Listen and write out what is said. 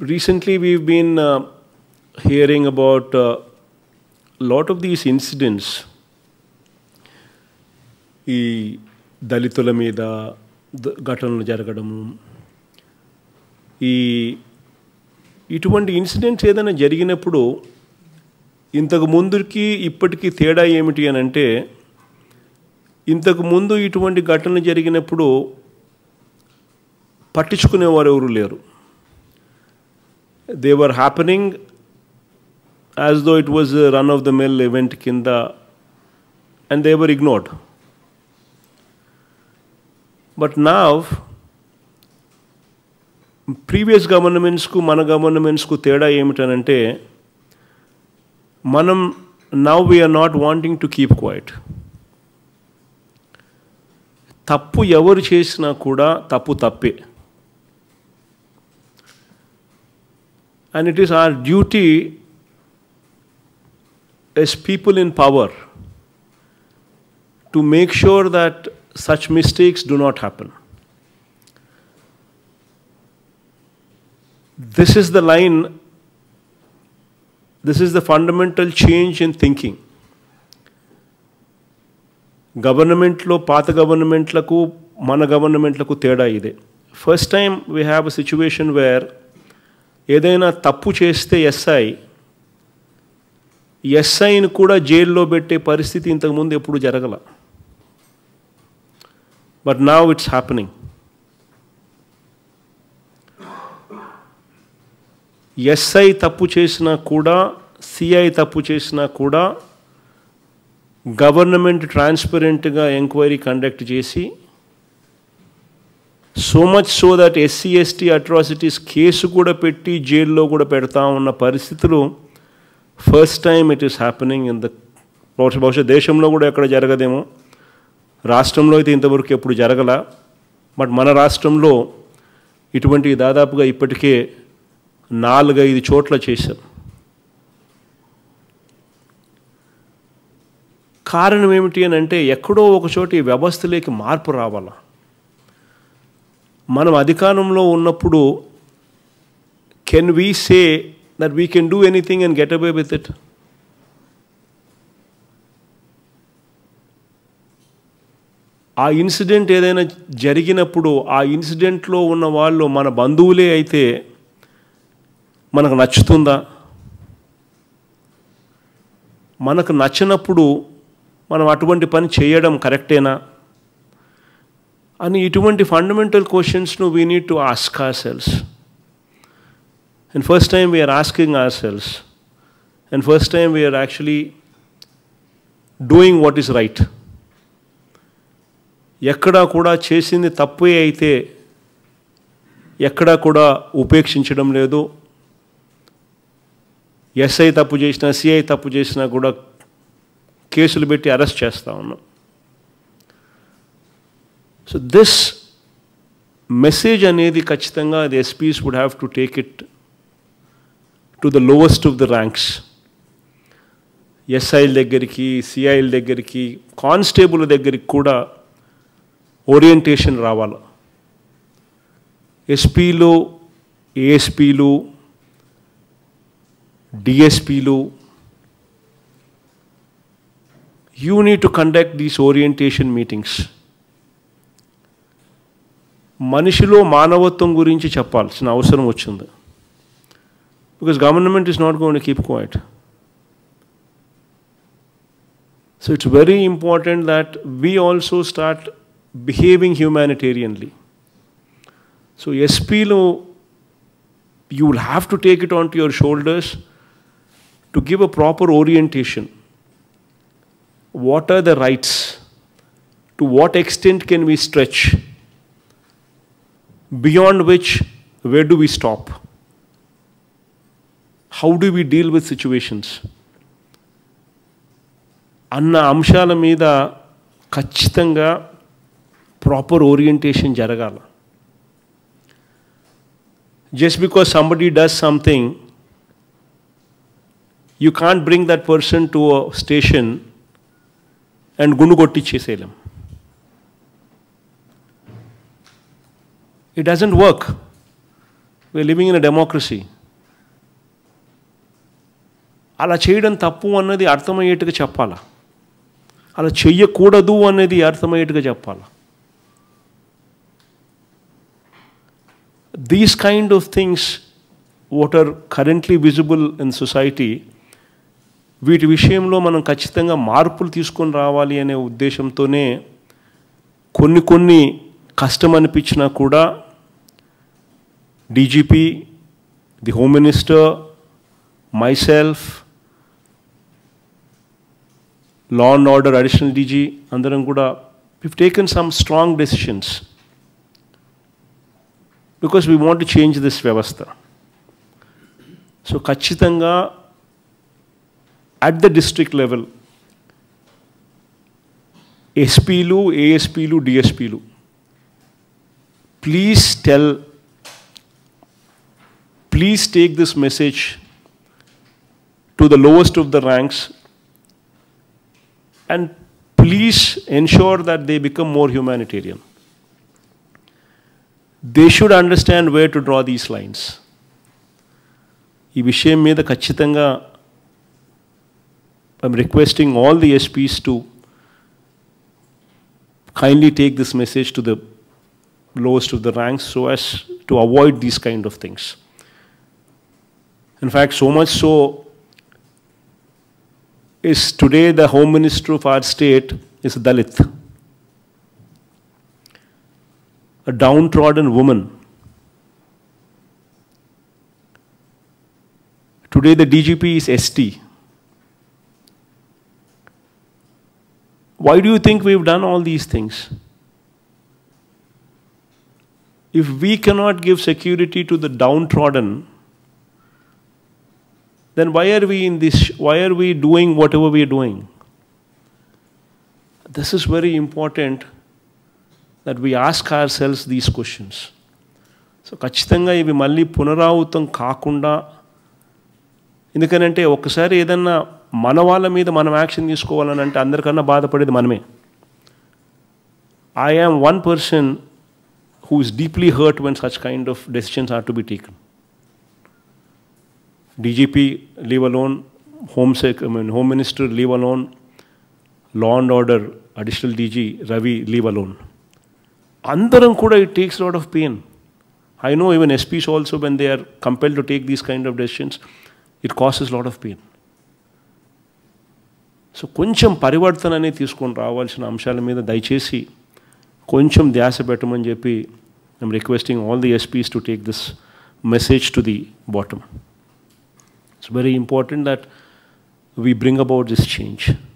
Recently, we've been hearing about a lot of these incidents. E Dalitula Meda, the Gatan Jaragadam. ఇటువంటి incidents ఏదైనా జరిగినప్పుడు ఇంతకు ముందుకి ఇప్పటికి తేడా ఏమిటి అని అంటే ఇంతకు ముందు ఇటువంటి ఘటనలు జరిగినప్పుడు పట్టించుకునేవారు ఎవరు లేరు they were happening as though it was a run of the mill event కింద and they were ignored but now previous governments ku mana governments ku teda emitante manam now we are not wanting to keep quiet tappu evaru chesina kuda tappu tappe and it is our duty as people in power to make sure that such mistakes do not happen This is the line, this is the fundamental change in thinking. Government lo, pata government laku, mana government laku teda ide. First time we have a situation where edaina tappu cheste SI ni kuda jail lo bette paristhiti intaku mundu eppudu jaragala. But now it's happening. SI తప్పు చేసినా కూడా C.I. తప్పు చేసినా కూడా government ట్రాన్స్పరెంట్గా enquiry conduct చేసి so much so that SC ST atrocities case కూడా పెట్టి జైల్లో కూడా పెడతా ఉన్న పరిస్థితులు first time it is happening in the బహుశా దేశంలో కూడా ఎక్కడ జరగదేమో రాష్ట్రంలో అయితే ఇంతవరకు ఎప్పుడు జరగల బట్ మన రాష్ట్రంలో ఇటువంటి దాదాపుగా ఇప్పటికే 4-5 చోట్ల చేశారు కారణం ఏమిటి అని అంటే ఎక్కడో ఒక చోట ఈ వ్యవస్థలోకి మార్పు రావాలా మనం అధికారంలో ఉన్నప్పుడు can we say that we can do anything and get away with it ఆ ఇన్సిడెంట్ ఏదైనా జరిగినప్పుడు ఆ ఇన్సిడెంట్లో ఉన్న వాళ్ళు మన బంధువులే అయితే మనకు నచ్చుతుందా మనకు నచ్చినప్పుడు మనం అటువంటి పని చేయడం కరెక్టేనా అని ఇటువంటి ఫండమెంటల్ క్వశ్చన్స్ను we need to ask ourselves and first time we are asking ourselves and first time we are actually doing what is right ఎక్కడా కూడా చేసింది తప్పే అయితే ఎక్కడా కూడా ఉపేక్షించడం లేదు SI తప్పు చేసినా C.I. తప్పు చేసినా కూడా కేసులు పెట్టి అరెస్ట్ చేస్తూ ఉన్నాం సో దిస్ మెసేజ్ అనేది ఖచ్చితంగా the SPs would have to take it to the lowest of the ranks SIల దగ్గరికి C.I.ల దగ్గరికి కానిస్టేబుల్ దగ్గరికి కూడా ఓరియంటేషన్ రావాలి SPలు ASPలు DSP, you need to conduct these orientation meetings. Manishilo manavatvam gurinchi cheppalsina avasaram vachindi. Because government is not going to keep quiet. So it's very important that we also start behaving humanitarianly. So SPlo, you will have to take it onto your shoulders to give a proper orientation. What are the rights? To what extent can we stretch? Beyond which, where do we stop? How do we deal with situations? Anna amshala meeda kachitanga proper orientation jaragala. Just because somebody does something, you can't bring that person to a station and gunugotti cheselam. It doesn't work. We are living in a democracy. అలా చేయడం తప్పు అన్నది అర్థమయ్యేట్టుగా చెప్పాలా, అలా చేయకూడదు అనేది అర్థమయ్యేట్టుగా చెప్పాలా? These kind of things what are currently visible in society, వీటి విషయంలో మనం ఖచ్చితంగా మార్పులు తీసుకొని రావాలి అనే ఉద్దేశంతోనే కొన్ని కొన్ని కష్టం అనిపించినా కూడా DGP, the Home Minister, myself, Law and Order Additional DG, andaram kuda, we've taken some strong decisions because we want to change this vyavastha. So khachitanga at the district level, SPlu, ASPlu, DSPlu, please take this message to the lowest of the ranks. And please ensure that they become more humanitarian. They should understand where to draw these lines. ఈ విషయం మీద ఖచ్చితంగా I'm requesting all the SPs to kindly take this message to the lowest of the ranks so as to avoid these kind of things. In fact, so much so is today the Home Minister of our state is a Dalit, a downtrodden woman. Today the DGP is ST. Why do you think we've done all these things? If we cannot give security to the downtrodden, then why are we in this? Why are we doing whatever we are doing? This is very important that we ask ourselves these questions. So, ఖచ్చితంగా ఇవి మళ్ళీ పునరావృతం కాకుండా, ఎందుకంటే ఒకసారి ఏదన్నా మన వాళ్ళ మీద మనం యాక్షన్ తీసుకోవాలని అంటే అందరికన్నా బాధపడేది మనమే. I am one person who is deeply hurt when such kind of decisions are to be taken. DGP, leave alone. Home Minister, leave alone. Law and Order, Additional DG, Ravi, leave alone. Andaram kuda, it takes a lot of pain. I know even SPs also, when they are compelled to take these kind of decisions, it causes a lot of pain. So, koncham parivartanane teeskoni raavalsina amshala meeda dayachesi koncham dhyasa pettamani cheppi, I am requesting all the SPs to take this message to the bottom. It's very important that we bring about this change.